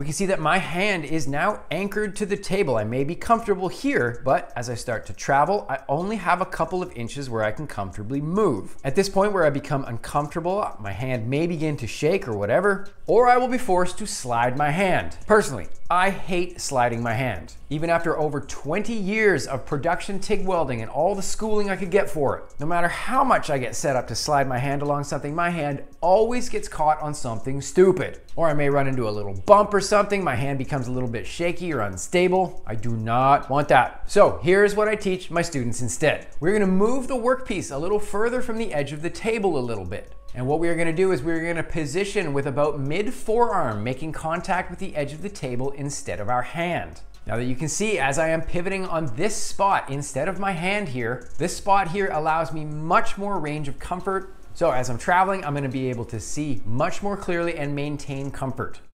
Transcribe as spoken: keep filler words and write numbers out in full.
We can see that my hand is now anchored to the table. I may be comfortable here, but as I start to travel, I only have a couple of inches where I can comfortably move. At this point where I become uncomfortable, my hand may begin to shake or whatever, or I will be forced to slide my hand. Personally, I hate sliding my hand. Even after over twenty years of production TIG welding and all the schooling I could get for it, no matter how much I get set up to slide my hand along something, my hand always gets caught on something stupid. Or I may run into a little bump or something, my hand becomes a little bit shaky or unstable. I do not want that. So here's what I teach my students instead. We're gonna move the workpiece a little further from the edge of the table a little bit. And what we are gonna do is we're gonna position with about mid forearm, making contact with the edge of the table instead of our hand. Now that you can see, as I am pivoting on this spot instead of my hand here, this spot here allows me much more range of comfort. So as I'm traveling, I'm gonna be able to see much more clearly and maintain comfort.